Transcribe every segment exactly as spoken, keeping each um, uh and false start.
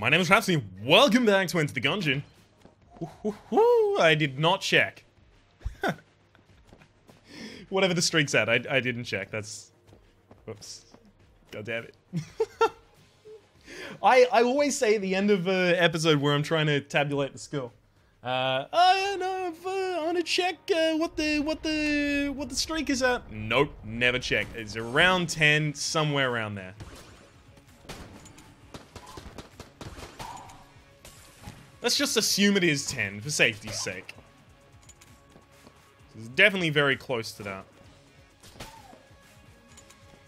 My name is Rhapsody, welcome back to Into the Gungeon. Woo-hoo-hoo, I did not check. Whatever the streak's at, I, I didn't check, that's... Whoops. God damn it. I, I always say at the end of an episode where I'm trying to tabulate the skill, uh, oh yeah, no, if, uh, I want to check uh, what the what the what the streak is at. Nope, never checked. It's around ten, somewhere around there. Let's just assume it is ten for safety's sake. It's definitely very close to that.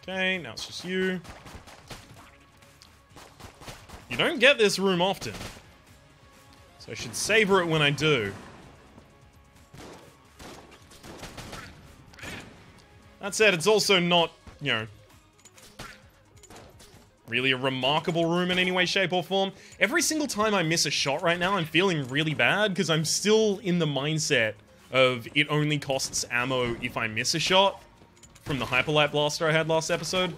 Okay, now it's just you. You don't get this room often, so I should savor it when I do. That said, it's also not, you know, really a remarkable room in any way, shape, or form. Every single time I miss a shot right now, I'm feeling really bad, because I'm still in the mindset of it only costs ammo if I miss a shot from the Hyperlight Blaster I had last episode.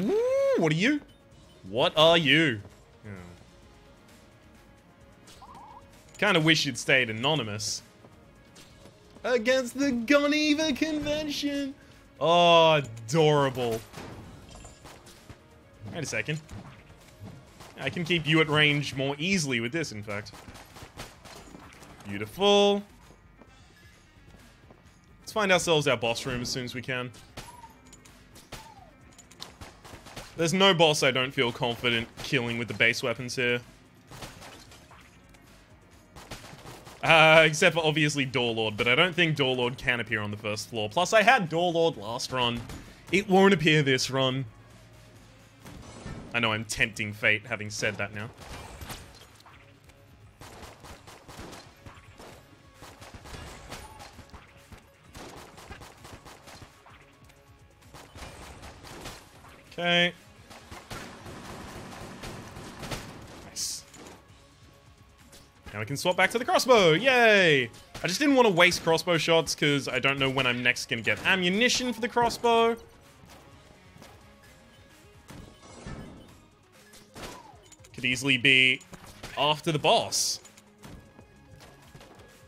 Ooh, what are you? What are you? Oh. Kind of wish you'd stayed anonymous. Against the Guneva convention! Oh, adorable. Wait a second. I can keep you at range more easily with this, in fact. Beautiful. Let's find ourselves our boss room as soon as we can. There's no boss I don't feel confident killing with the base weapons here. Uh, except for obviously Door Lord, but I don't think Door Lord can appear on the first floor. Plus, I had Door Lord last run. It won't appear this run. I know I'm tempting fate having said that now. Okay. Nice. Now we can swap back to the crossbow. Yay! I just didn't want to waste crossbow shots because I don't know when I'm next going to get ammunition for the crossbow. Could easily be after the boss.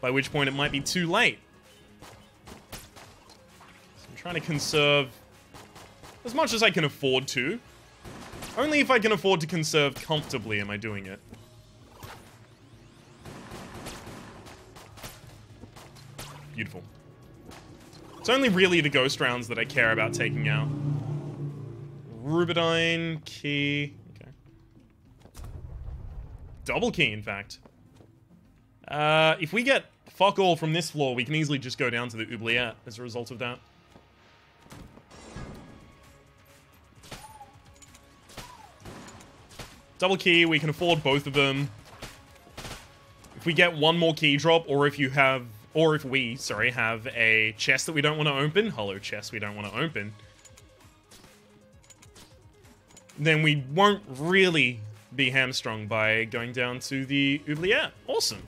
By which point it might be too late. So I'm trying to conserve as much as I can afford to. Only if I can afford to conserve comfortably am I doing it. Beautiful. It's only really the ghost rounds that I care about taking out. Rubidine, key... okay. Double key, in fact. Uh, if we get fuck all from this floor, we can easily just go down to the Oubliette as a result of that. Double key, we can afford both of them. If we get one more key drop, or if you have, or if we, sorry, have a chest that we don't want to open, hollow chest we don't want to open, then we won't really be hamstrung by going down to the Oubliette. Awesome.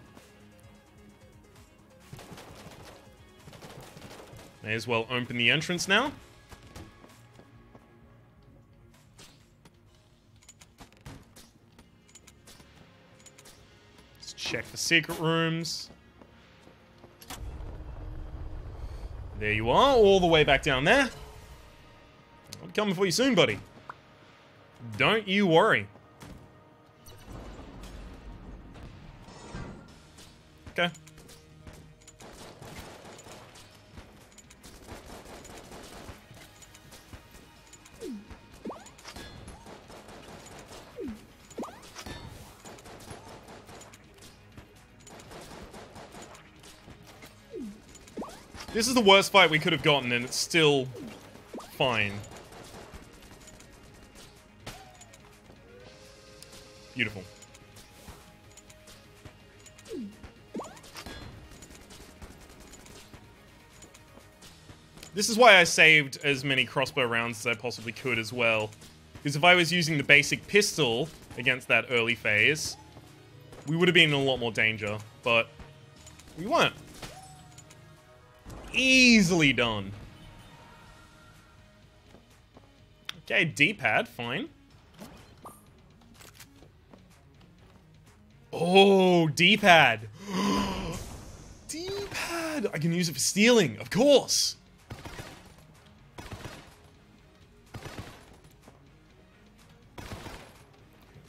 May as well open the entrance now. Check for secret rooms. There you are, all the way back down there. I'm coming for you soon, buddy. Don't you worry. Okay. This is the worst fight we could have gotten, and it's still fine. Beautiful. This is why I saved as many crossbow rounds as I possibly could as well. Because if I was using the basic pistol against that early phase, we would have been in a lot more danger, but we weren't. Easily done. Okay, D-pad, fine. Oh, D-pad. D-pad. I can use it for stealing, of course.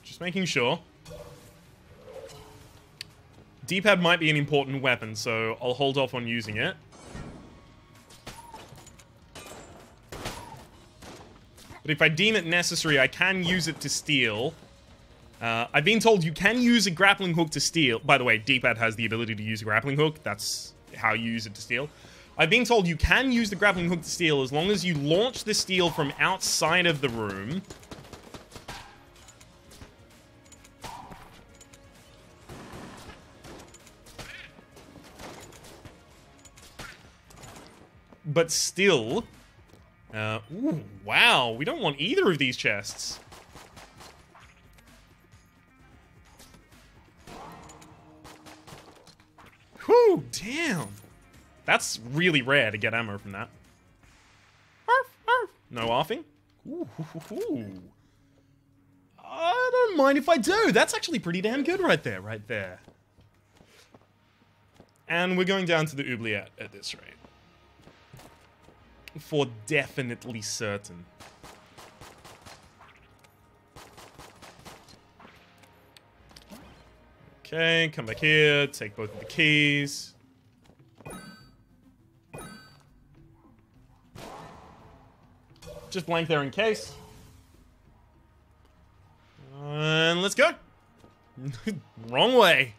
Just making sure. D-pad might be an important weapon, so I'll hold off on using it. But if I deem it necessary, I can use it to steal. Uh, I've been told you can use a grappling hook to steal. By the way, D-pad has the ability to use a grappling hook. That's how you use it to steal. I've been told you can use the grappling hook to steal as long as you launch the steal from outside of the room. But still, uh, ooh, wow, we don't want either of these chests. Whew, damn. That's really rare to get ammo from that. Arf, arf. No arfing. Ooh, ooh, ooh. I don't mind if I do. That's actually pretty damn good right there, right there. And we're going down to the Oubliette at this rate. For definitely certain. Okay, come back here, take both of the keys. Just blank there in case. And let's go. Wrong way.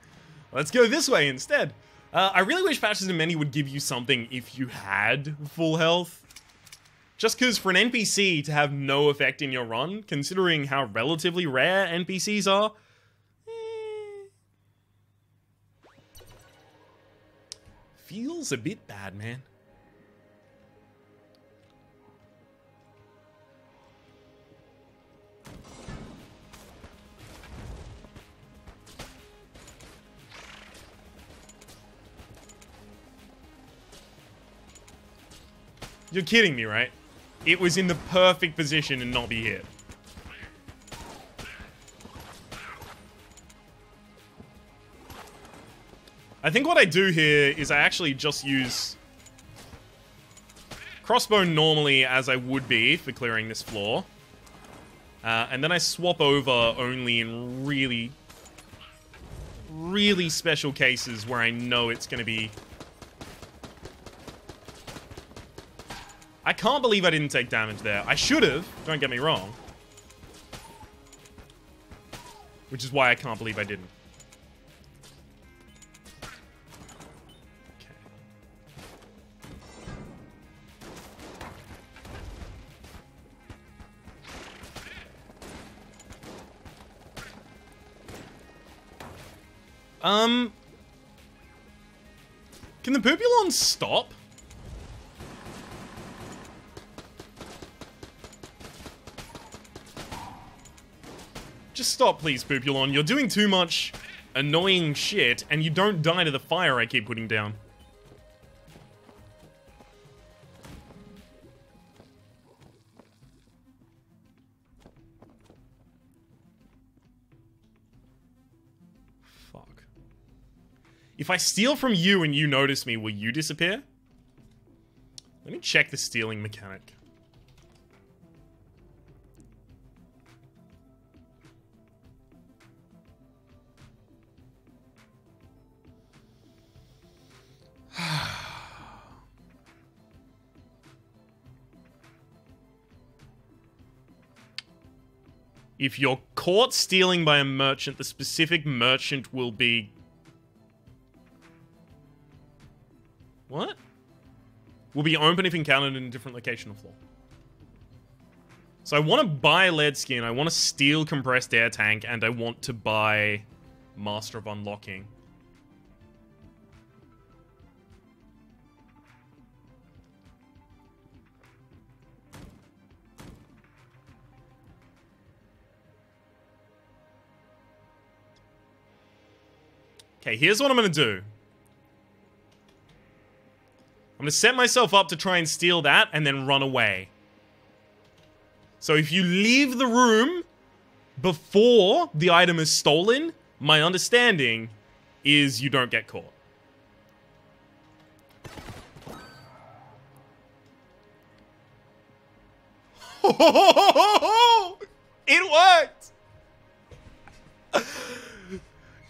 Let's go this way instead. Uh, I really wish Fascism Many would give you something if you had full health. Just because for an N P C to have no effect in your run, considering how relatively rare N P Cs are... Eh, feels a bit bad, man. You're kidding me, right? It was in the perfect position and not be hit. I think what I do here is I actually just use crossbow normally as I would be for clearing this floor. Uh, and then I swap over only in really, really special cases where I know it's going to be... I can't believe I didn't take damage there. I should have, don't get me wrong. Which is why I can't believe I didn't. Okay. Um. Can the Pupulon stop? Just stop, please, Pupulon. You're doing too much annoying shit, and you don't die to the fire I keep putting down. Fuck. If I steal from you and you notice me, will you disappear? Let me check the stealing mechanic. If you're caught stealing by a merchant, the specific merchant will be... What? Will be open if encountered in a different location or floor. So I want to buy lead skin, I want to steal compressed air tank, and I want to buy Master of Unlocking. Okay, here's what I'm gonna do. I'm gonna set myself up to try and steal that and then run away. So if you leave the room before the item is stolen, my understanding is you don't get caught. It worked!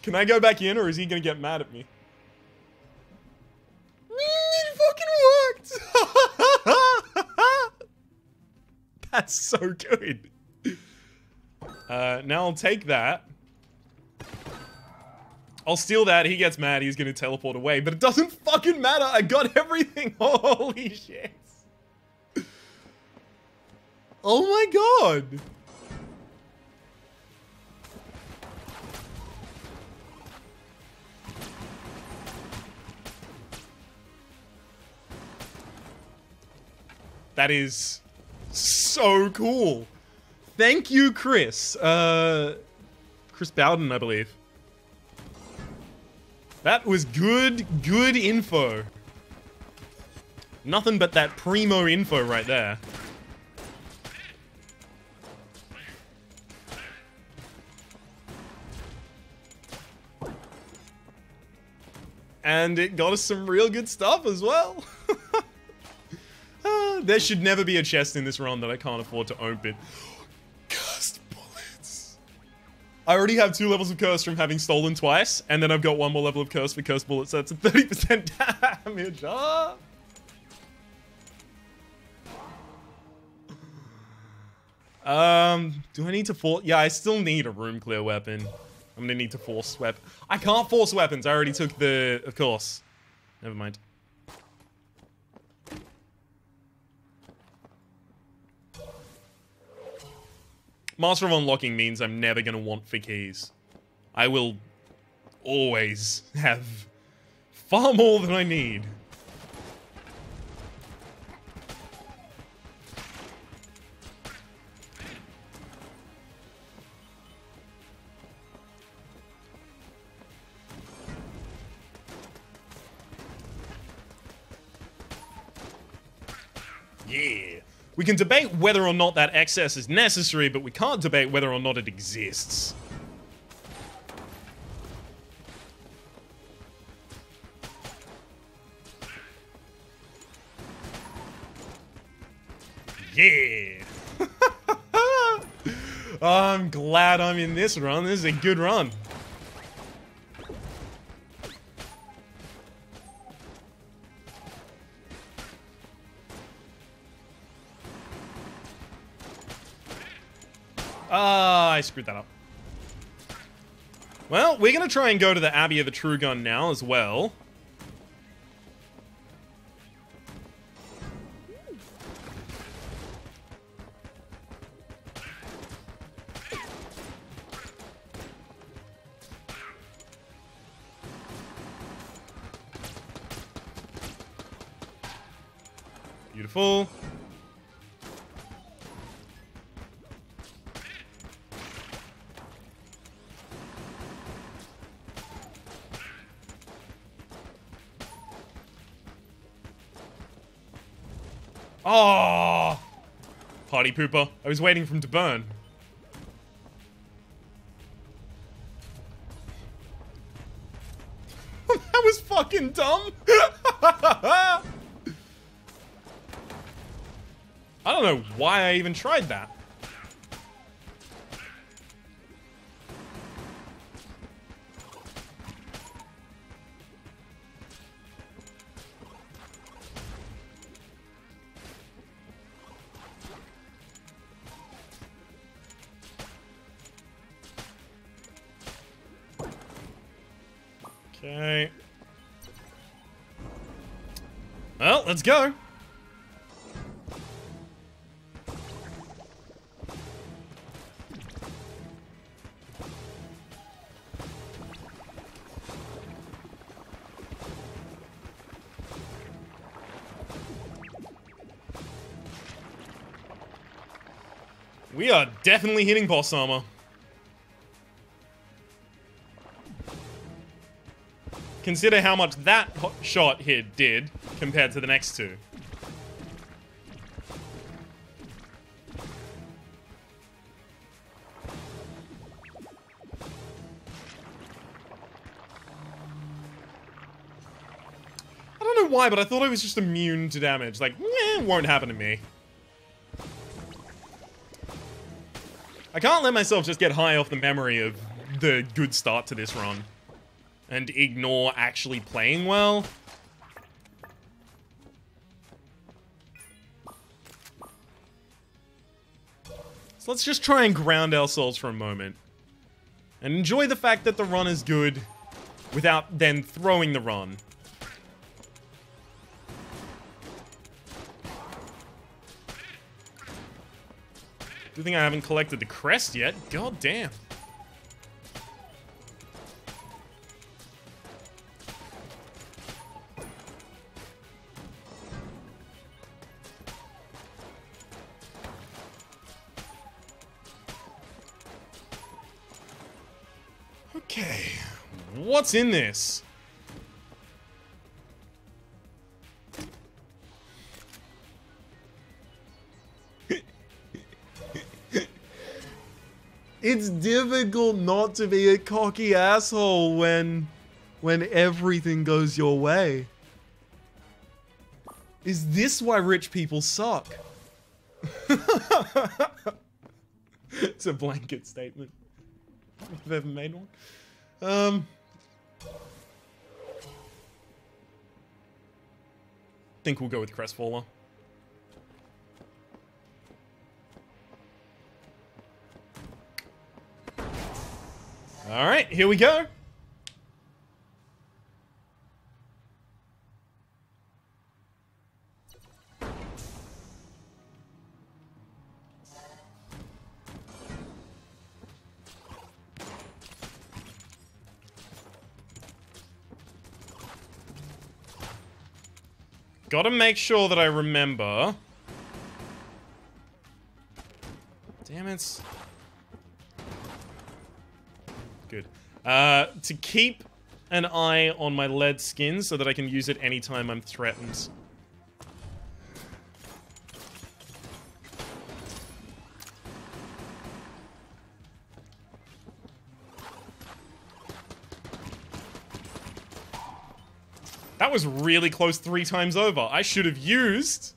Can I go back in, or is he gonna get mad at me? It fucking worked! That's so good. Uh, now I'll take that. I'll steal that, he gets mad, he's gonna teleport away, but it doesn't fucking matter, I got everything! Holy shit! Oh my god! That is so cool. Thank you, Chris. Uh, Chris Bowden, I believe. That was good, good info. Nothing but that primo info right there. And it got us some real good stuff as well. uh, there should never be a chest in this realm that I can't afford to open. Cursed Bullets! I already have two levels of Curse from having stolen twice, and then I've got one more level of Curse for Cursed Bullets, so that's a thirty percent damage. Ah. Um, do I need to force? Yeah, I still need a room clear weapon. I'm gonna need to force weapon. I can't force weapons. I already took the. Of course. Never mind. Master of Unlocking means I'm never gonna want for keys. I will always have far more than I need. Yeah. We can debate whether or not that excess is necessary, but we can't debate whether or not it exists. Yeah. I'm glad I'm in this run. This is a good run. Ah, uh, I screwed that up. Well, we're gonna try and go to the Abbey of the True Gun now as well. Beautiful. Oh, party pooper. I was waiting for him to burn. That was fucking dumb. I don't know why I even tried that. Okay. Well, let's go. We are definitely hitting boss armor. Consider how much that shot here did compared to the next two. know why, but I thought I was just immune to damage. Like, eh, won't happen to me. I can't let myself just get high off the memory of the good start to this run and ignore actually playing well. So let's just try and ground ourselves for a moment and enjoy the fact that the run is good without then throwing the run. Good thing I haven't collected the crest yet. God damn. Okay. What's in this? It's difficult not to be a cocky asshole when, when everything goes your way. Is this why rich people suck? It's a blanket statement. If I've ever made one. Um, think we'll go with Crestfaller. Alright, here we go! Gotta make sure that I remember. Damn it. Good. Uh, to keep an eye on my lead skin so that I can use it anytime I'm threatened. That was really close three times over. I should have used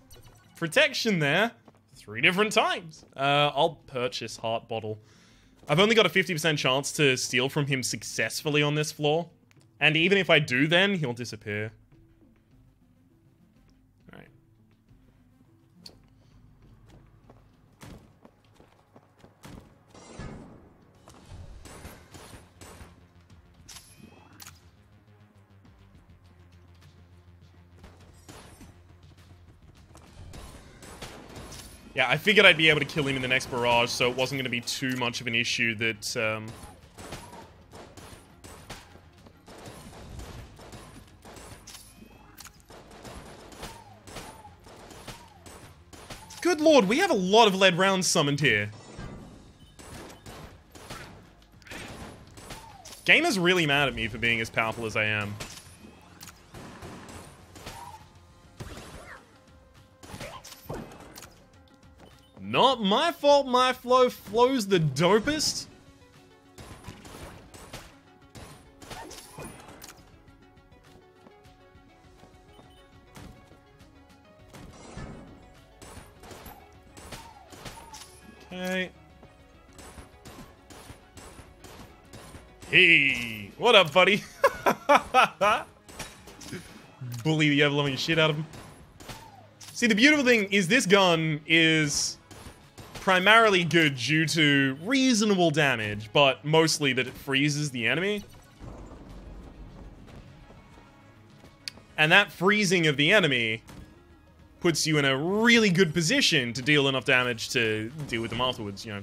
protection there three different times. Uh, I'll purchase Heart Bottle. I've only got a fifty percent chance to steal from him successfully on this floor. And even if I do then, he'll disappear. Alright. Yeah, I figured I'd be able to kill him in the next barrage, so it wasn't going to be too much of an issue that, um... Good lord, we have a lot of lead rounds summoned here. Gamer's really mad at me for being as powerful as I am. Not my fault my flow flows the dopest. Okay. Hey, what up, buddy? Bully the ever-loving shit out of him. See, the beautiful thing is this gun is primarily good due to reasonable damage, but mostly that it freezes the enemy. And that freezing of the enemy puts you in a really good position to deal enough damage to deal with them afterwards, you know.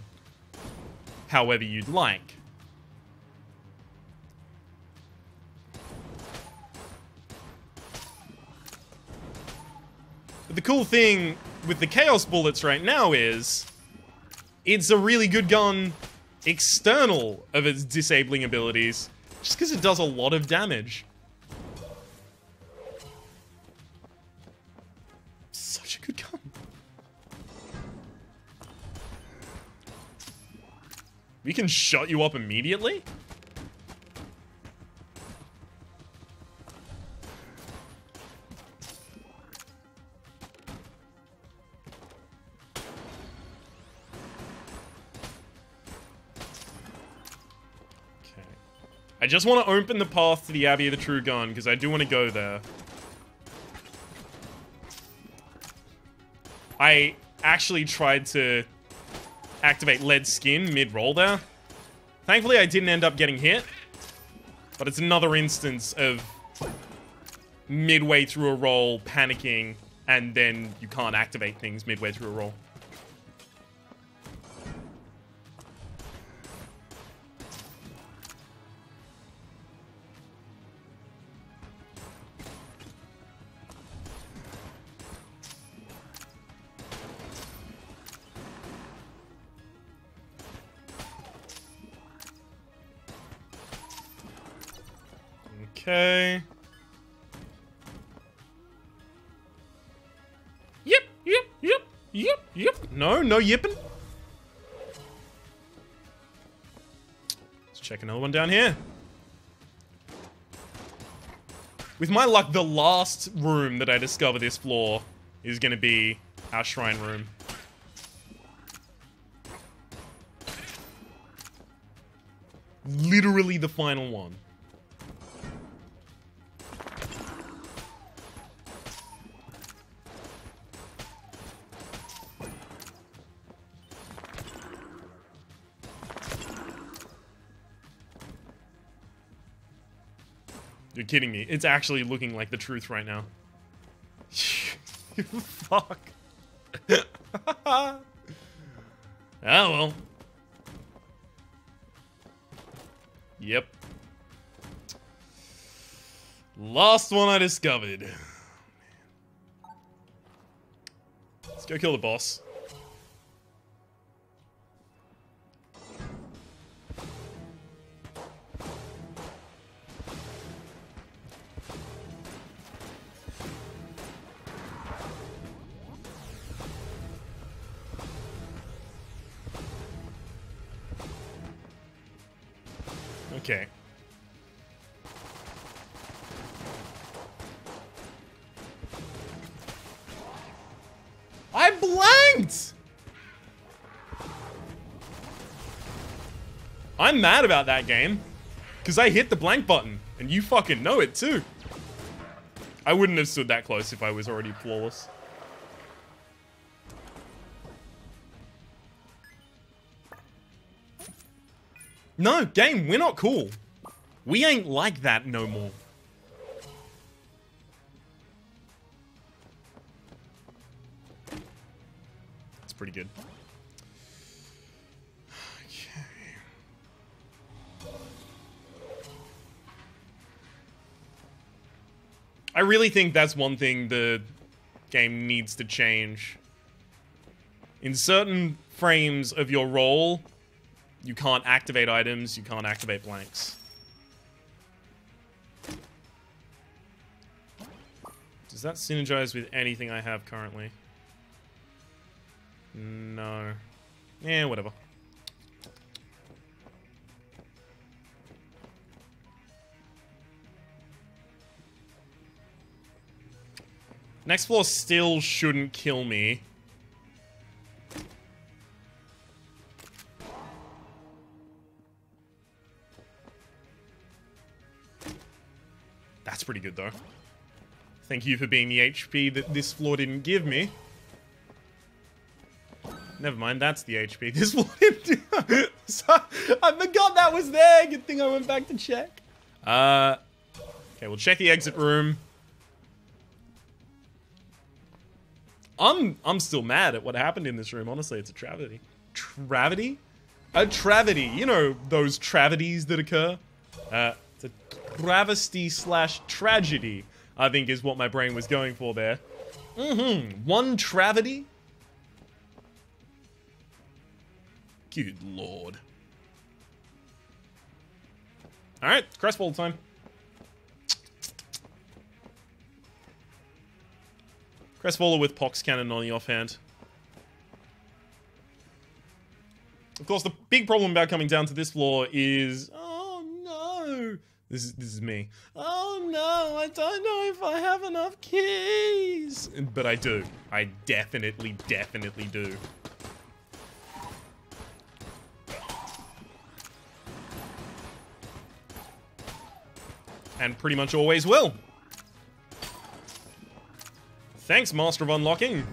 However you'd like. But the cool thing with the Chaos Bullets right now is it's a really good gun external of its disabling abilities, just because it does a lot of damage. Such a good gun. We can shut you up immediately? I just want to open the path to the Abbey of the True Gun, because I do want to go there. I actually tried to activate lead skin mid-roll there. Thankfully, I didn't end up getting hit. But it's another instance of midway through a roll, panicking, and then you can't activate things midway through a roll. Okay. Yep, yep, yep, yep, yep. No, no yipping. Let's check another one down here. With my luck, the last room that I discover this floor is going to be our shrine room. Literally the final one. You're kidding me. It's actually looking like the truth right now. Fuck. Ah, well. Yep. Last one I discovered. Let's go kill the boss. Okay. I blanked! I'm mad about that game. Because I hit the blank button. And you fucking know it too. I wouldn't have stood that close if I was already flawless. No, game, we're not cool. We ain't like that no more. That's pretty good. Okay. I really think that's one thing the game needs to change. In certain frames of your roll, you can't activate items, you can't activate blanks. Does that synergize with anything I have currently? No. Eh, whatever. Next floor still shouldn't kill me. That's pretty good, though. Thank you for being the H P that this floor didn't give me. Never mind, that's the H P this floor didn't do. So, I forgot that was there. Good thing I went back to check. Uh, okay, we'll check the exit room. I'm, I'm still mad at what happened in this room. Honestly, it's a travity. Travity? A travity. You know, those travities that occur. Uh... It's a travesty slash tragedy, I think is what my brain was going for there. Mm-hmm. One travity? Good lord. Alright, Crestfall time. Crestfaller with Pox Cannon on the offhand. Of course, the big problem about coming down to this floor is... This is, this is me. Oh no, I don't know if I have enough keys. But I do. I definitely, definitely do. and pretty much always will. Thanks, Master of Unlocking.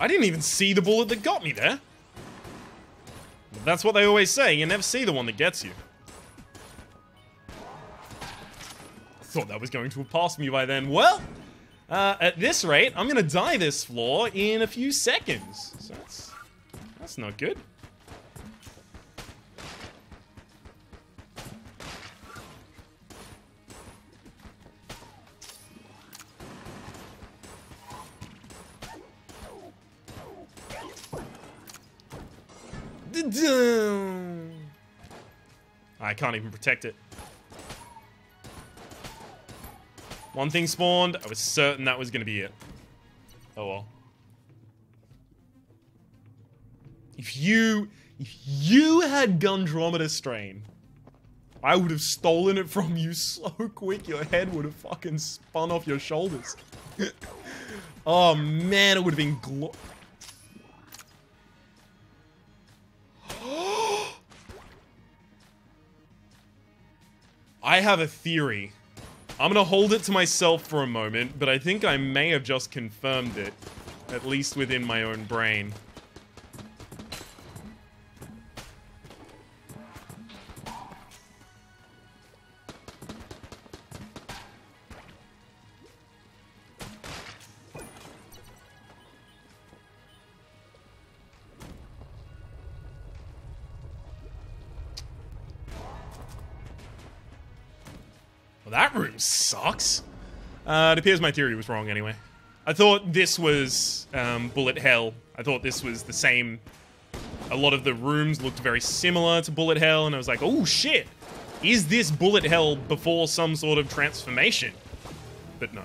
I didn't even see the bullet that got me there. But that's what they always say, you never see the one that gets you. Thought that was going to have passed me by then. Well, uh, at this rate, I'm going to die this floor in a few seconds. So that's, that's not good. I can't even protect it. One thing spawned. I was certain that was going to be it. Oh well. If you... If you had Gundromeda Strain, I would have stolen it from you so quick your head would have fucking spun off your shoulders. Oh man, it would have been glo- I have a theory. I'm gonna hold it to myself for a moment, but I think I may have just confirmed it. At least within my own brain. Sucks. Uh, it appears my theory was wrong anyway. I thought this was um, Bullet Hell. I thought this was the same. A lot of the rooms looked very similar to Bullet Hell, and I was like, oh shit! Is this Bullet Hell before some sort of transformation? But no.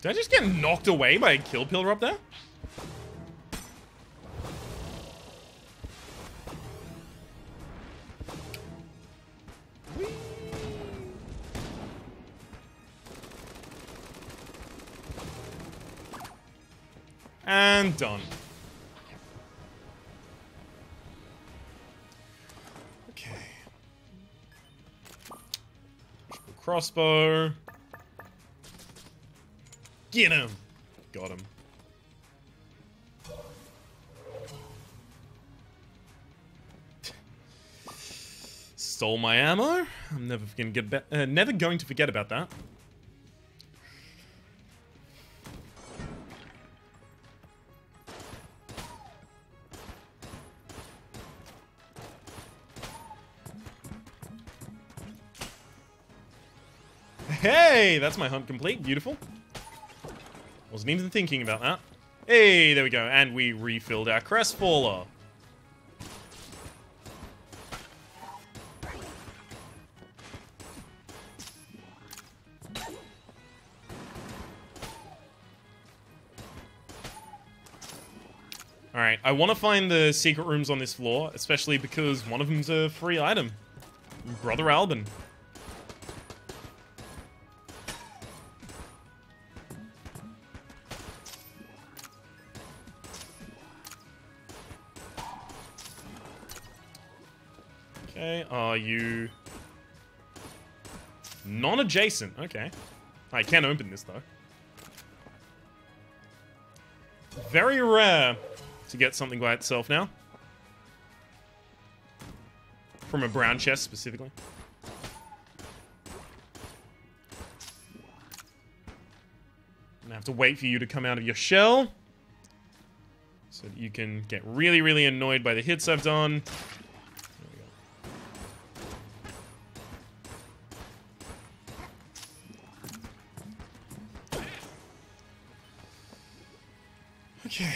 Did I just get knocked away by a kill pillar up there? Whee! And done. Okay. Crossbow. Get him! Got him. Stole my ammo. I'm never gonna get ba- uh, never going to forget about that. Hey, that's my hunt complete. Beautiful. Wasn't even thinking about that. Hey, there we go. And we refilled our Crestfaller. Alright, I want to find the secret rooms on this floor, especially because one of them's a free item. Brother Albin. Are you non-adjacent? Okay. I can open this though. Very rare to get something by itself now. From a brown chest specifically. I'm gonna have to wait for you to come out of your shell, so that you can get really, really annoyed by the hits I've done. There we go. Okay.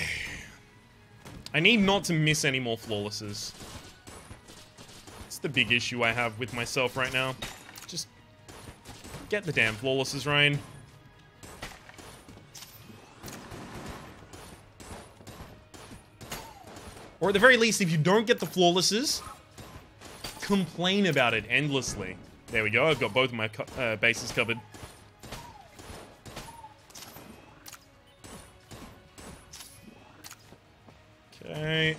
I need not to miss any more flawlesses. That's the big issue I have with myself right now. Just get the damn flawlesses, Ryan. Or at the very least, if you don't get the flawlesses, complain about it endlessly. There we go, I've got both of my co uh, bases covered. Okay.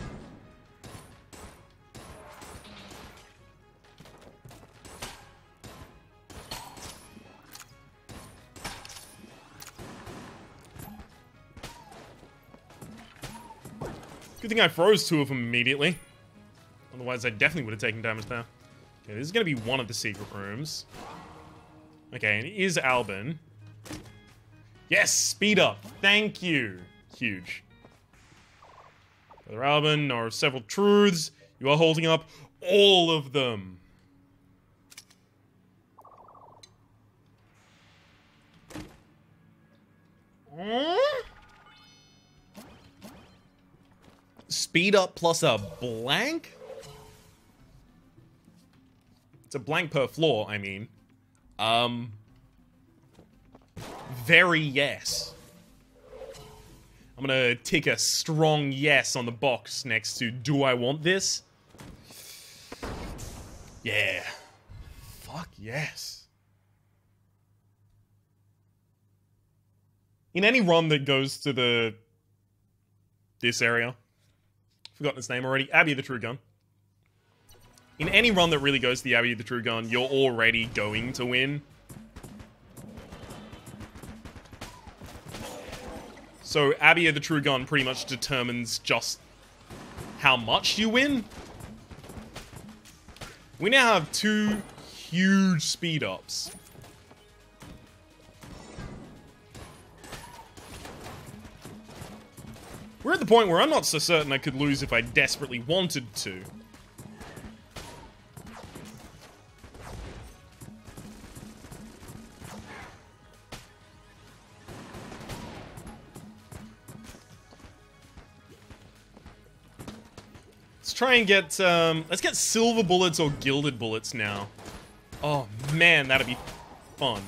Good thing I froze two of them immediately. Otherwise, I definitely would have taken damage there. Okay, this is going to be one of the secret rooms. Okay, and it is Albin. Yes, speed up. Thank you. Huge. Brother Albin, there are several truths. You are holding up all of them. Mm? Speed up plus a blank? It's a blank per floor, I mean. Um. Very yes. I'm gonna take a strong yes on the box next to do I want this? Yeah. Fuck yes. In any run that goes to the... this area. Forgotten its name already. Abbey of the True Gun. In any run that really goes to the Abbey of the True Gun, you're already going to win. So Abbey of the True Gun pretty much determines just how much you win. We now have two huge speed ups. We're at the point where I'm not so certain I could lose if I desperately wanted to. Let's try and get, um, let's get silver bullets or gilded bullets now. Oh man, that'd be fun.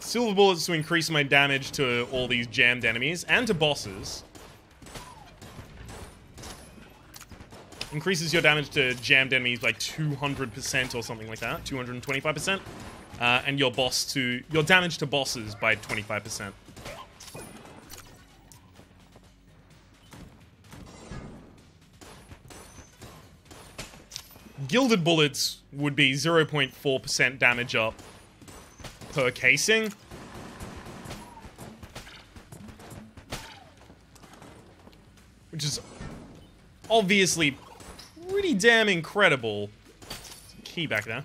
Silver bullets to increase my damage to all these jammed enemies, and to bosses. Increases your damage to jammed enemies by two hundred percent or something like that, two hundred twenty-five percent. Uh, and your boss to your damage to bosses by twenty-five percent. Gilded bullets would be zero point four percent damage up per casing. Which is obviously pretty damn incredible. Key back there.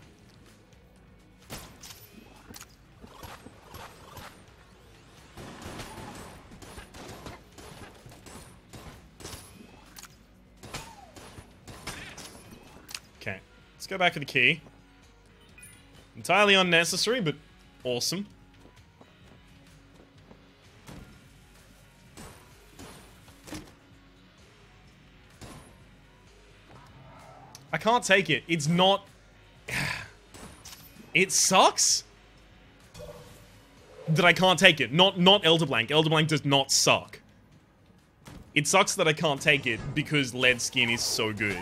Okay, let's go back to the key. Entirely unnecessary, but awesome. I can't take it. It's not... It sucks that I can't take it. Not not Elder Blank. Elder Blank does not suck. It sucks that I can't take it because Lead Skin is so good.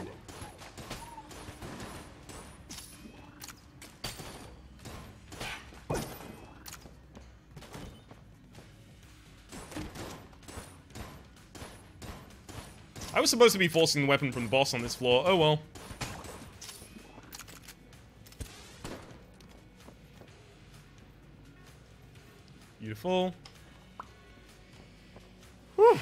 I was supposed to be forcing the weapon from the boss on this floor. Oh well. Beautiful. Whew.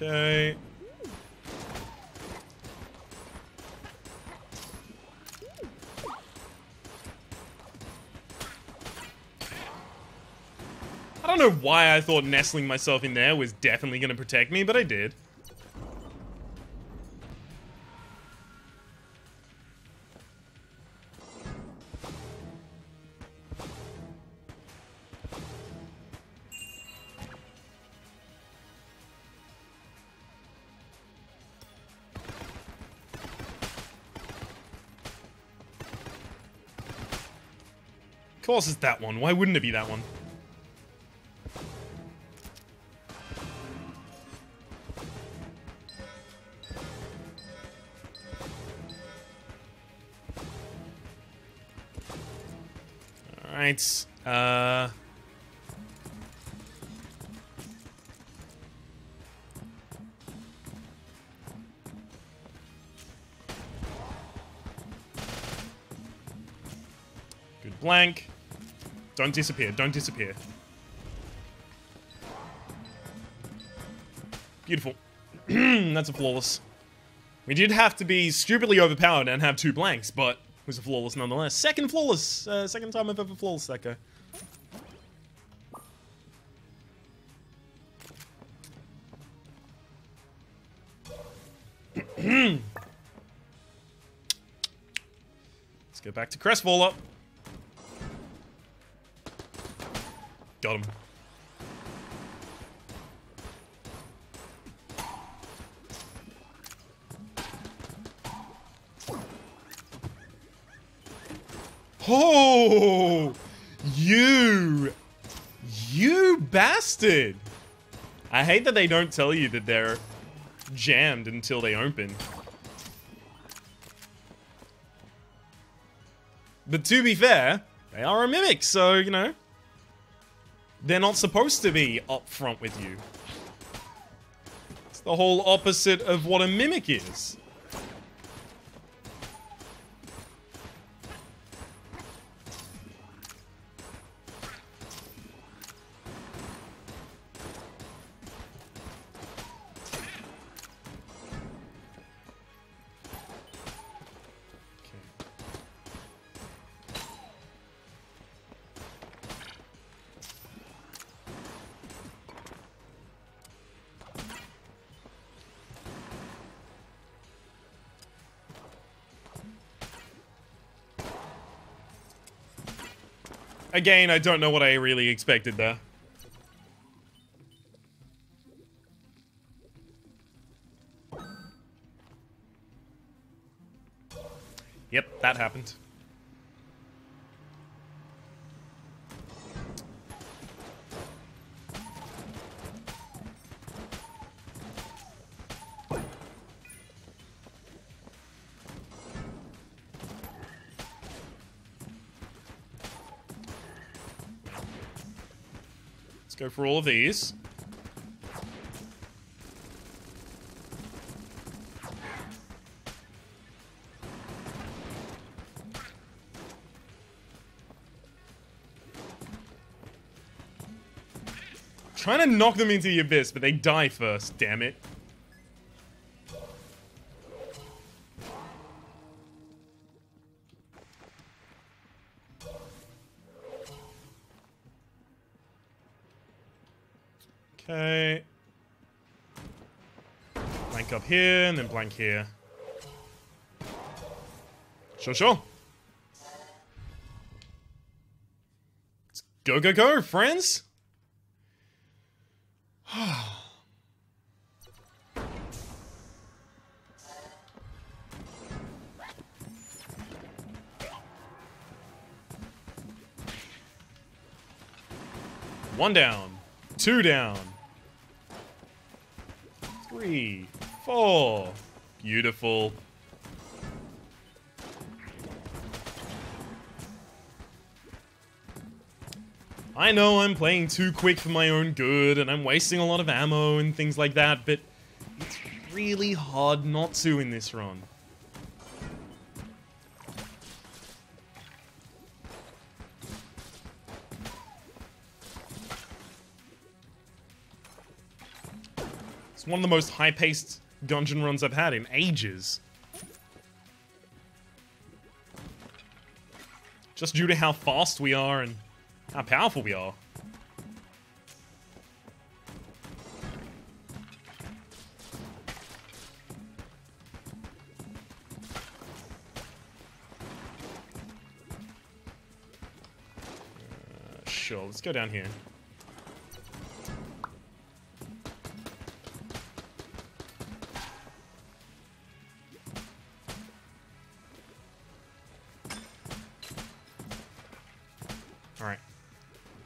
Okay. I don't know why I thought nestling myself in there was definitely going to protect me, but I did. Of course it's that one. Why wouldn't it be that one? Alright. Uh... Good blank. Don't disappear, don't disappear. Beautiful. That's a flawless. We did have to be stupidly overpowered and have two blanks, but it was a flawless nonetheless. Second flawless! Uh, second time I've ever flawless that guy. Let's go back to Crestfaller. Got him. Oh, you, you bastard! I hate that they don't tell you that they're jammed until they open. But to be fair, they are a mimic, so, you know. They're not supposed to be up front with you. It's the whole opposite of what a mimic is. Again, I don't know what I really expected there. Yep, that happened. Go for all of these. Trying to knock them into the abyss, but they die first, damn it. Okay. Blank up here, and then blank here. Sure, sure. Let's go, go, go, friends! One down. Two down. Three, four, beautiful. I know I'm playing too quick for my own good, and I'm wasting a lot of ammo and things like that, but it's really hard not to in this run. It's one of the most high-paced dungeon runs I've had in ages. Just due to how fast we are and how powerful we are. Uh, sure, let's go down here.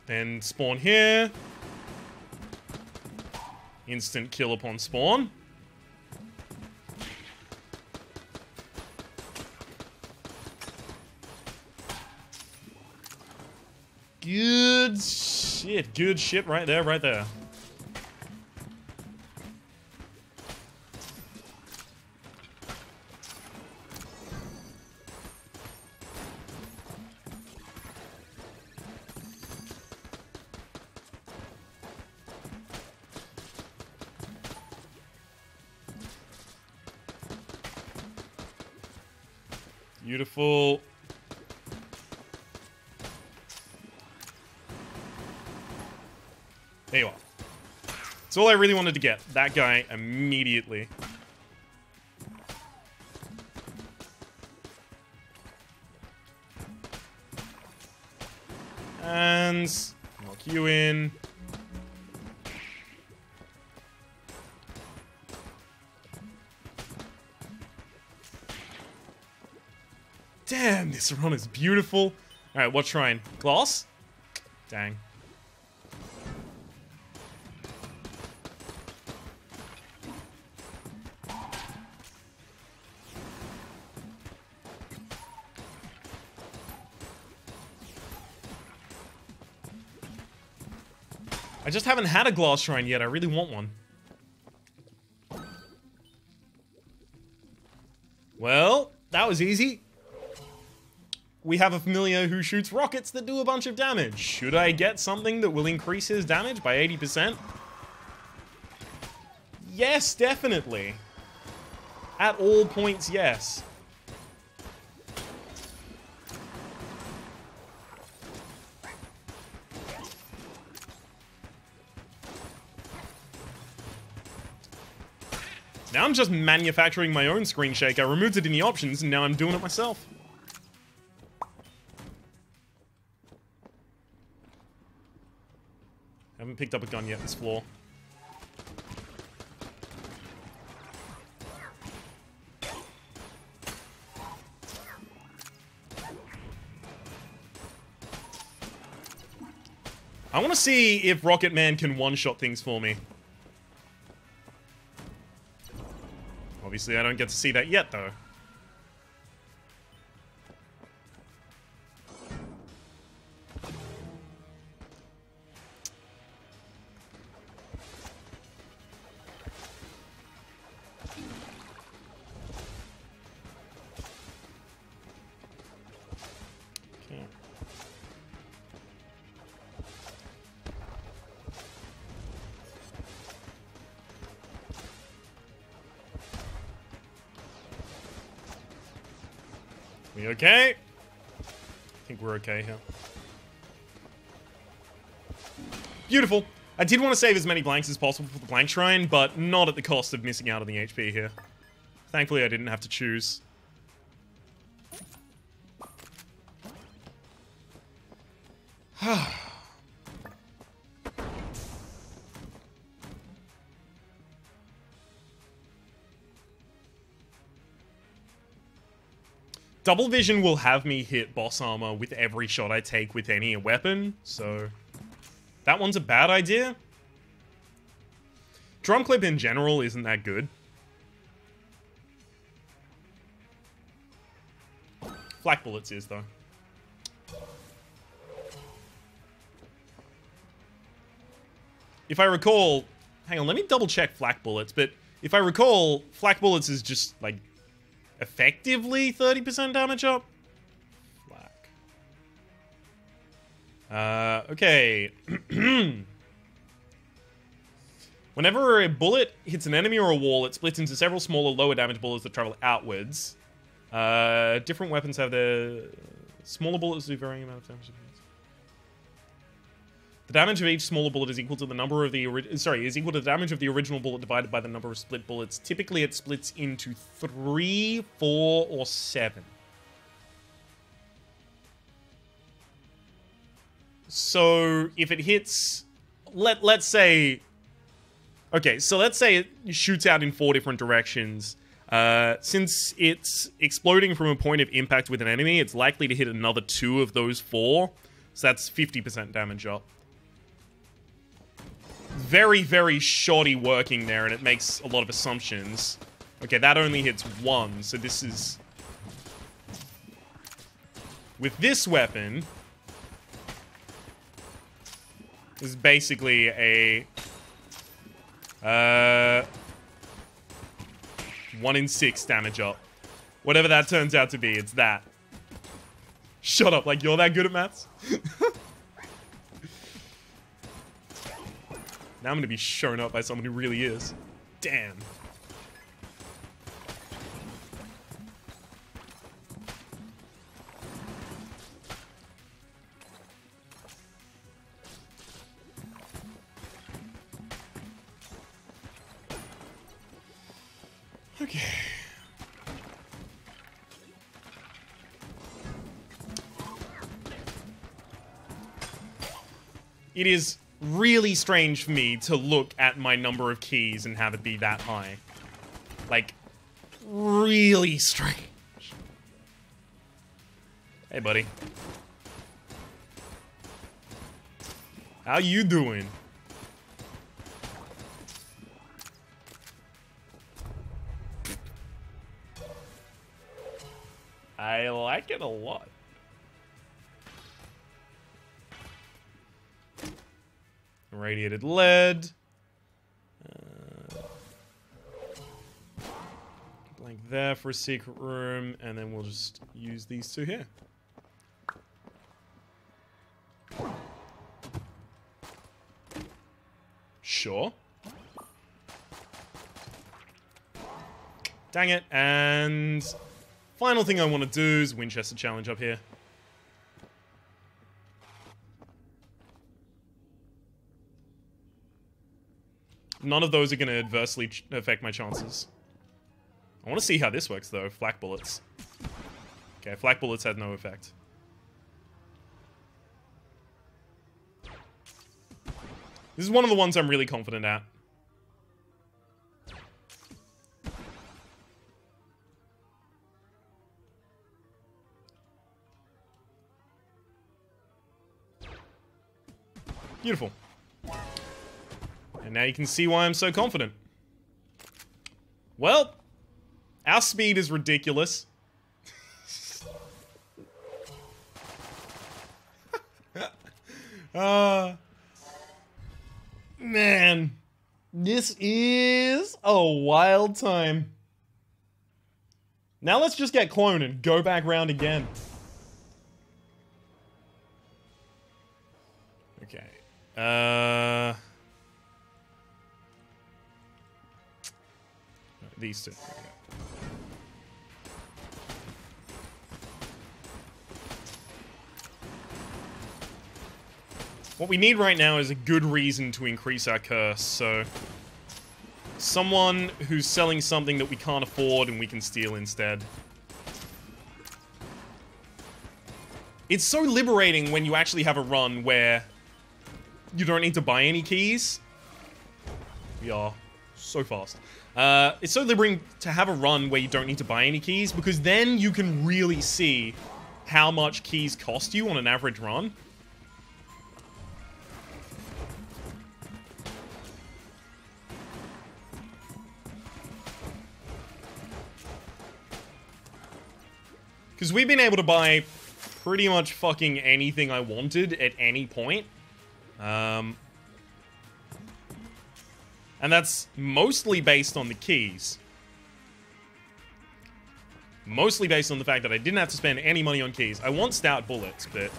Then spawn here. Instant kill upon spawn. Good shit. Good shit right there, right there. Beautiful. There you are. That's all I really wanted to get. That guy immediately. And knock you in. Damn, this run is beautiful. Alright, what shrine? Glass? Dang. I just haven't had a glass shrine yet. I really want one. Well, that was easy. We have a familiar who shoots rockets that do a bunch of damage. Should I get something that will increase his damage by eighty percent? Yes, definitely. At all points, yes. Now I'm just manufacturing my own screen shake. I removed it in the options and now I'm doing it myself. Haven't picked up a gun yet this floor. I want to see if Rocket Man can one-shot things for me. Obviously, I don't get to see that yet, though. We okay? I think we're okay here. Beautiful. I did want to save as many blanks as possible for the blank shrine, but not at the cost of missing out on the H P here. Thankfully, I didn't have to choose. Double vision will have me hit boss armor with every shot I take with any weapon, so that one's a bad idea. Drum clip in general isn't that good. Flak bullets is, though. If I recall... Hang on, let me double check flak bullets, but if I recall, flak bullets is just, like... effectively thirty percent damage up. Whack. Uh, okay. Whenever a bullet hits an enemy or a wall, it splits into several smaller, lower damage bullets that travel outwards. Uh, different weapons have their... Smaller bullets do varying amount of damage. The damage of each smaller bullet is equal to the number of the... Sorry, is equal to the damage of the original bullet divided by the number of split bullets. Typically, it splits into three, four, or seven. So, if it hits... Let, let's say... Okay, so let's say it shoots out in four different directions. Uh, since it's exploding from a point of impact with an enemy, it's likely to hit another two of those four. So that's fifty percent damage up. Very, very shoddy working there, and it makes a lot of assumptions. Okay, that only hits one, so this is... With this weapon... This is basically a... Uh, one in six damage up. Whatever that turns out to be, it's that. Shut up, like you're that good at maths? Now I'm gonna be shown up by someone who really is. Damn. Okay. It is really strange for me to look at my number of keys and have it be that high. Like, really strange. Hey, buddy. How you doing? I like it a lot. Radiated lead. Uh, blank there for a secret room, and then we'll just use these two here. Sure. Dang it, and... Final thing I want to do is Winchester challenge up here. None of those are going to adversely ch affect my chances. I want to see how this works, though. Flak bullets. Okay, flak bullets had no effect. This is one of the ones I'm really confident at. Beautiful. And now you can see why I'm so confident. Well, our speed is ridiculous. uh, man, this is a wild time. Now let's just get cloned and go back round again. Okay. Uh, these two. What we need right now is a good reason to increase our curse, so... Someone who's selling something that we can't afford and we can steal instead. It's so liberating when you actually have a run where... You don't need to buy any keys. We are so fast. Uh, it's so liberating to have a run where you don't need to buy any keys, because then you can really see how much keys cost you on an average run. Because we've been able to buy pretty much fucking anything I wanted at any point. Um, and that's mostly based on the keys. Mostly based on the fact that I didn't have to spend any money on keys. I want stout bullets, but...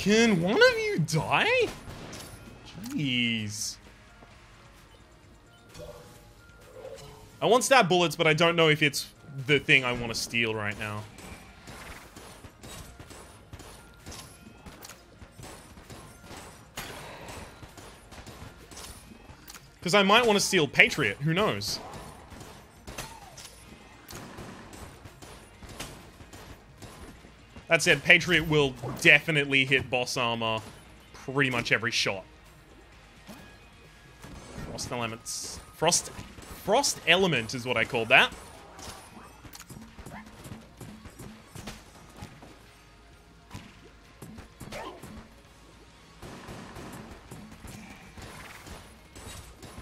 Can one of you die? Jeez. I want stab bullets, but I don't know if it's the thing I want to steal right now. Because I might want to steal Patriot, who knows? That said, Patriot will definitely hit boss armor pretty much every shot. Frost Elements. Frost... Frost Element is what I called that.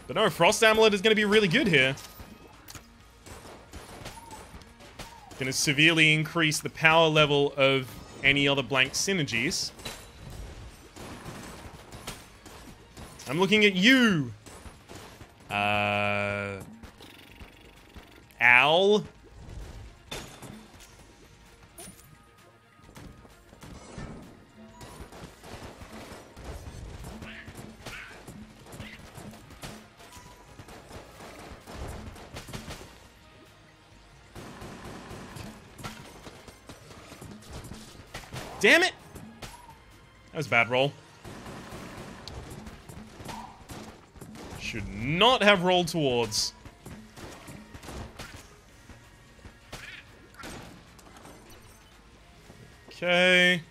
But no, Frost Amulet is going to be really good here. Going to severely increase the power level of any other blank synergies. I'm looking at you! Uh... Owl? Damn it! That was a bad roll. Should not have rolled towards. Okay.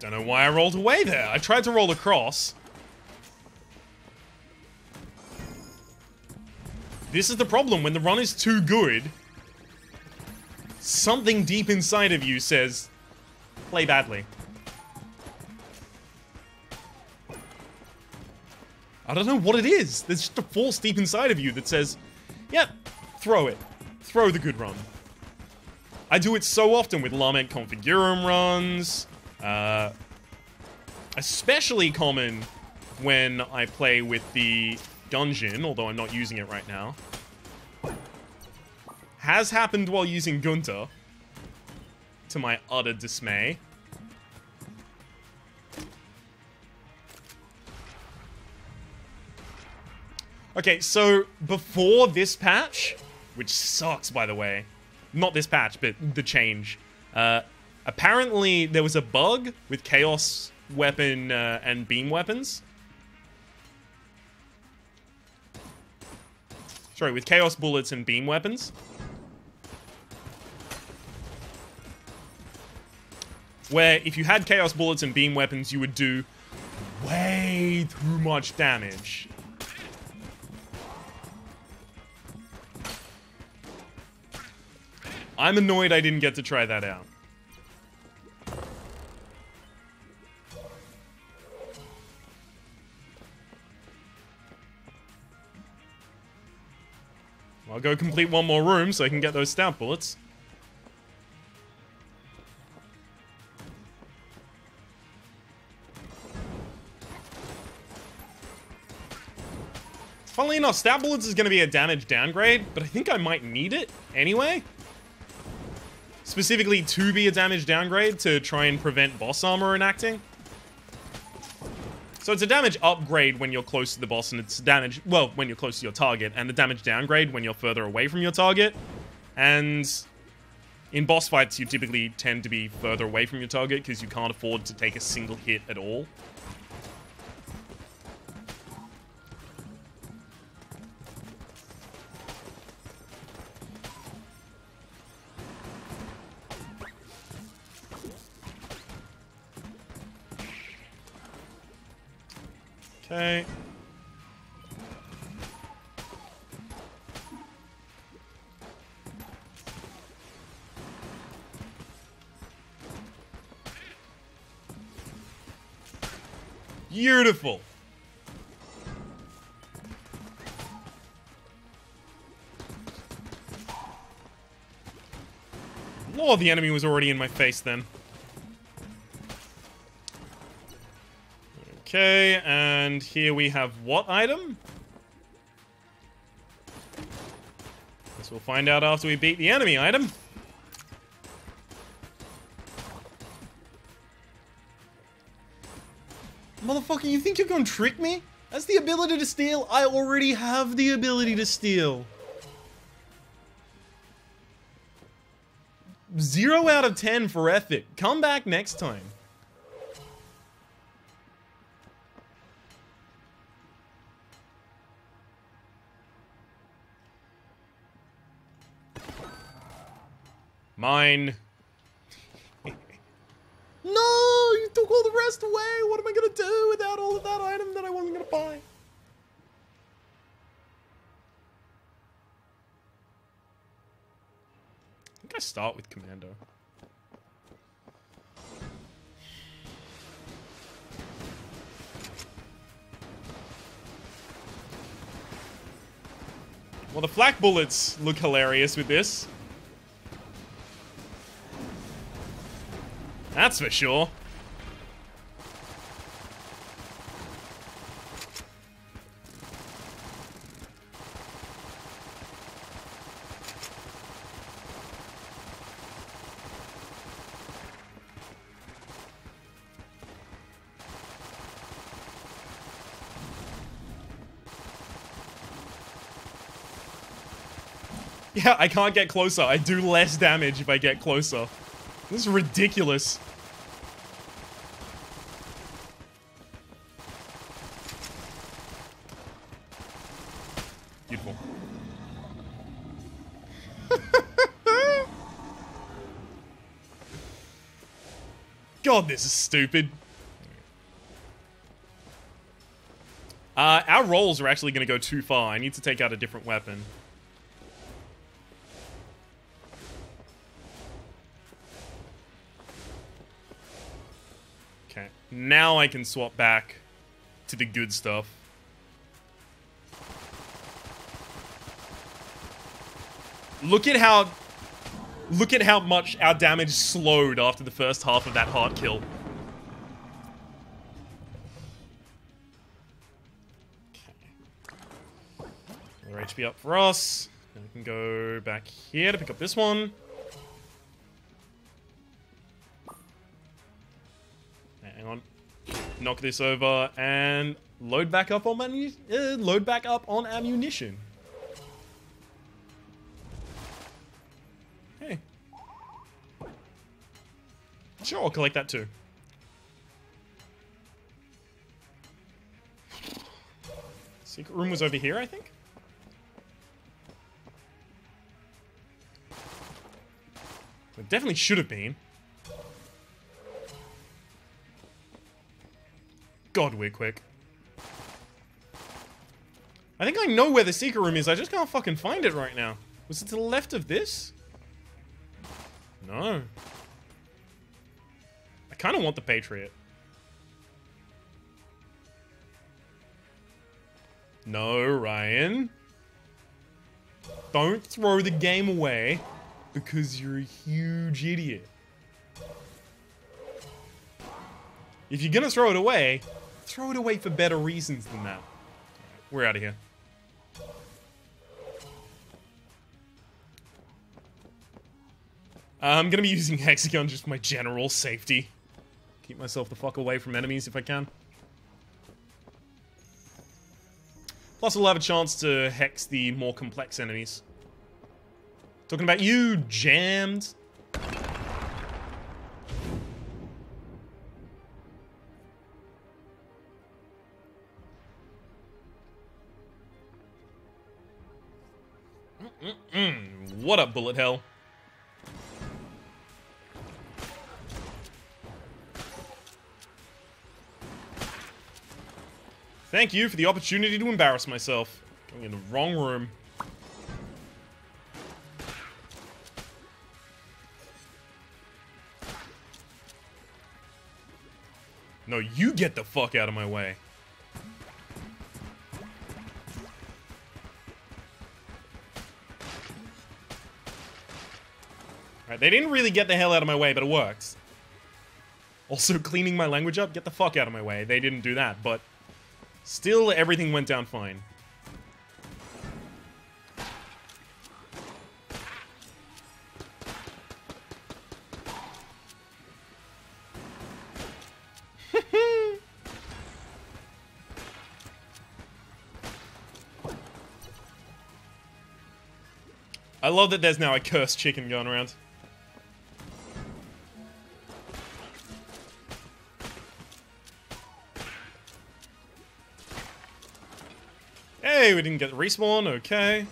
Don't know why I rolled away there. I tried to roll across. This is the problem. When the run is too good, something deep inside of you says, play badly. I don't know what it is. There's just a force deep inside of you that says, yep, yeah, throw it. Throw the good run. I do it so often with Lament Configurum runs. Uh, especially common when I play with the Gungeon, although I'm not using it right now. Has happened while using Gunther, to my utter dismay. Okay, so before this patch, which sucks by the way, not this patch, but the change, uh, apparently, there was a bug with Chaos Weapon uh, and Beam Weapons. Sorry, with Chaos Bullets and Beam Weapons. Where if you had Chaos Bullets and Beam Weapons, you would do way too much damage. I'm annoyed I didn't get to try that out. I'll go complete one more room so I can get those stout bullets. Funnily enough, stout bullets is going to be a damage downgrade, but I think I might need it anyway. Specifically to be a damage downgrade to try and prevent boss armor enacting. So it's a damage upgrade when you're close to the boss, and it's damage, well, when you're close to your target, and the damage downgrade when you're further away from your target. And in boss fights, you typically tend to be further away from your target because you can't afford to take a single hit at all. Okay. Beautiful. Lord, the enemy was already in my face then. Okay, and here we have what item? Guess we'll find out after we beat the enemy item. Motherfucker, you think you're gonna trick me? That's the ability to steal. I already have the ability to steal. Zero out of ten for ethic. Come back next time. Mine. No! You took all the rest away! What am I gonna do without all of that item that I wasn't gonna buy? I think I start with Commando. Well, the flak bullets look hilarious with this. That's for sure. Yeah, I can't get closer. I do less damage if I get closer. This is ridiculous. Beautiful. God, this is stupid. Uh, our rolls are actually going to go too far. I need to take out a different weapon. Now I can swap back to the good stuff. Look at how... Look at how much our damage slowed after the first half of that hard kill. Okay. More H P up for us. Now we can go back here to pick up this one. Knock this over and load back up on manu uh, load back up on ammunition. Hey, sure, I'll collect that too. Secret room was over here, I think. It definitely should have been. God, we're quick. I think I know where the secret room is. I just can't fucking find it right now. Was it to the left of this? No. I kind of want the Patriot. No, Ryan. Don't throw the game away because you're a huge idiot. If you're gonna throw it away... Throw it away for better reasons than that. We're out of here. I'm gonna be using Hexagon just for my general safety. Keep myself the fuck away from enemies if I can. Plus we'll have a chance to hex the more complex enemies. Talking about you, jammed. Mm-mm. What up, Bullet Hell? Thank you for the opportunity to embarrass myself. Going in the wrong room. No, you get the fuck out of my way. They didn't really get the hell out of my way, but it works. Also cleaning my language up? Get the fuck out of my way. They didn't do that, but still everything went down fine. I love that there's now a cursed chicken going around. Hey, we didn't get respawn, okay.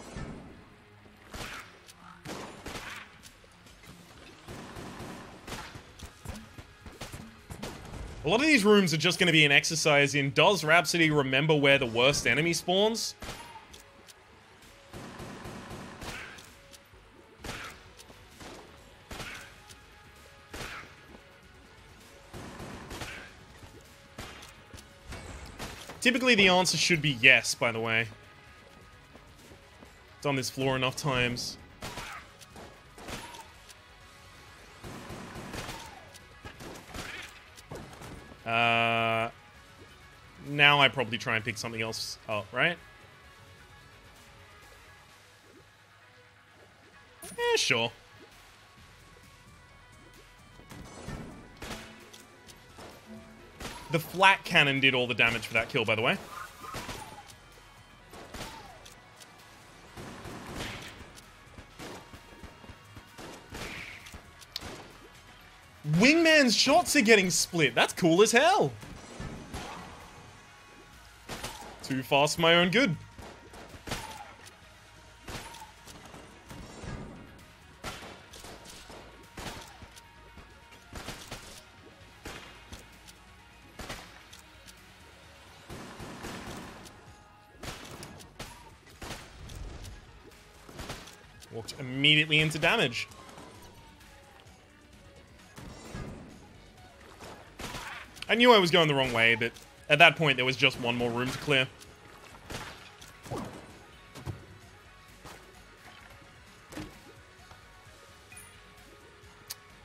A lot of these rooms are just going to be an exercise in, does Rhapsody remember where the worst enemy spawns? Typically the answer should be yes, by the way. Done this floor enough times. Uh, now I probably try and pick something else up, right? Eh, sure. The flat cannon did all the damage for that kill, by the way. Wingman's shots are getting split. That's cool as hell. Too fast for my own good. Immediately into damage. I knew I was going the wrong way, but at that point there was just one more room to clear.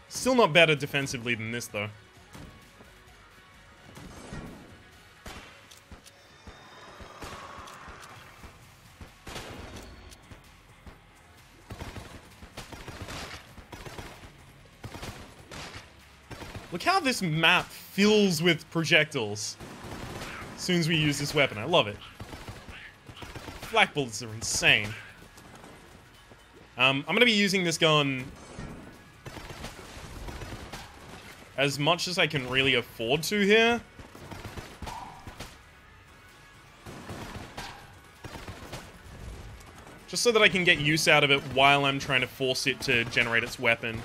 Still not better defensively than this, though. Look how this map fills with projectiles as soon as we use this weapon. I love it. Flak bullets are insane. Um, I'm going to be using this gun as much as I can really afford to here. Just so that I can get use out of it while I'm trying to force it to generate its weapon.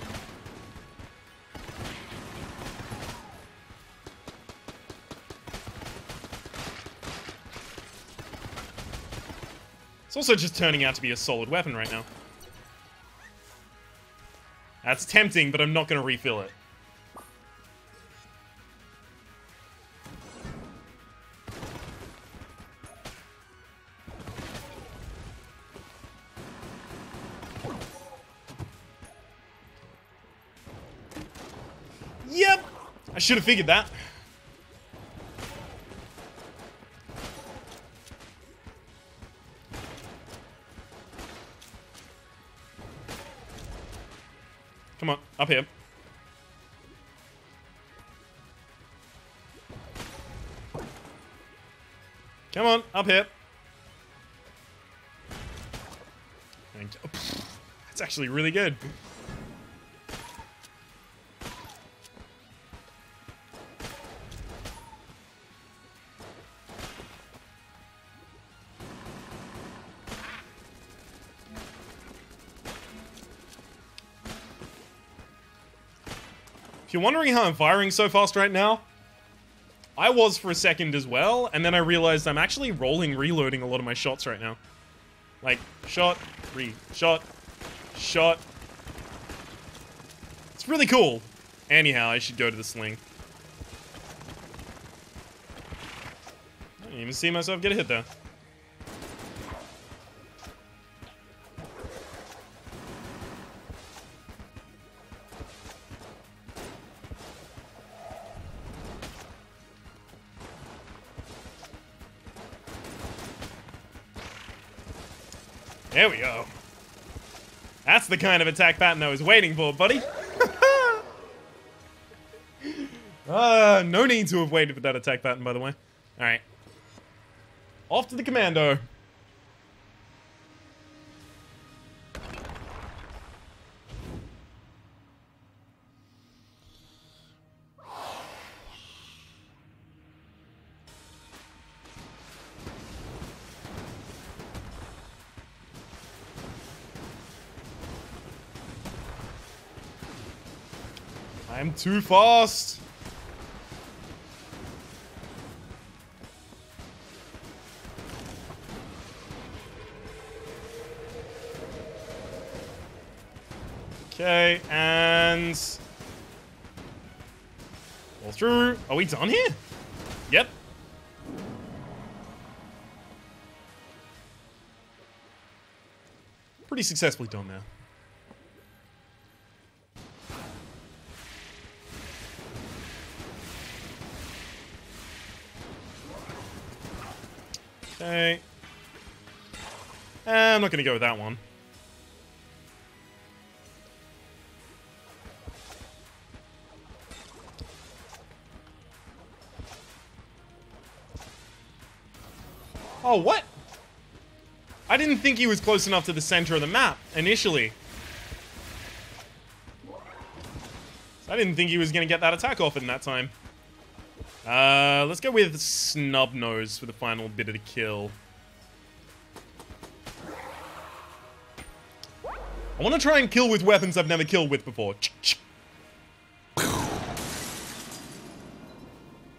It's also just turning out to be a solid weapon right now. That's tempting, but I'm not going to refill it. Yep! I should have figured that. Come on, up here. Come on, up here. Thank you. That's actually really good. If you're wondering how I'm firing so fast right now, I was for a second as well, and then I realized I'm actually rolling, reloading a lot of my shots right now. Like, shot, re, shot, shot. It's really cool. Anyhow, I should go to the sling. I didn't even see myself get a hit there. There we go. That's the kind of attack pattern I was waiting for, buddy. uh, no need to have waited for that attack pattern, by the way. Alright. Off to the Commando. I'm too fast. Okay, and all through. Are we done here? Yep. Pretty successfully done there. Okay. Uh, I'm not gonna go with that one. Oh, what? I didn't think he was close enough to the center of the map initially. So I didn't think he was gonna get that attack off in that time. Uh, let's go with Snub Nose for the final bit of the kill. I want to try and kill with weapons I've never killed with before.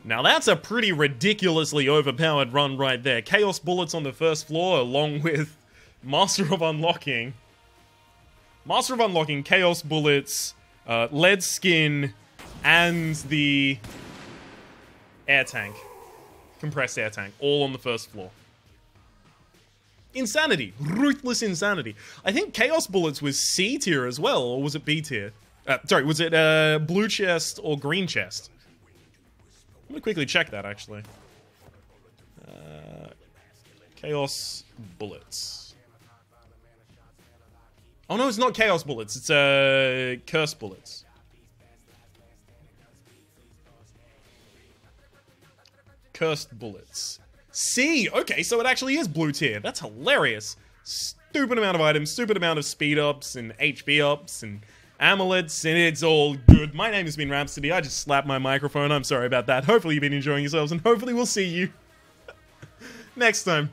Now that's a pretty ridiculously overpowered run right there. Chaos Bullets on the first floor along with Master of Unlocking. Master of Unlocking, Chaos Bullets, uh, Lead Skin, and the... air tank. Compressed air tank. All on the first floor. Insanity. Ruthless insanity. I think Chaos Bullets was C tier as well, or was it B tier? Uh, sorry, was it uh, blue chest or green chest? I'm gonna quickly check that, actually. Uh, Chaos Bullets. Oh no, it's not Chaos Bullets. It's uh, Cursed Bullets. Cursed Bullets. C! Okay, so it actually is blue tier. That's hilarious. Stupid amount of items, stupid amount of speed ups and H P ups and amulets, and it's all good. My name has been Rhapsody. I just slapped my microphone. I'm sorry about that. Hopefully you've been enjoying yourselves, and hopefully we'll see you next time.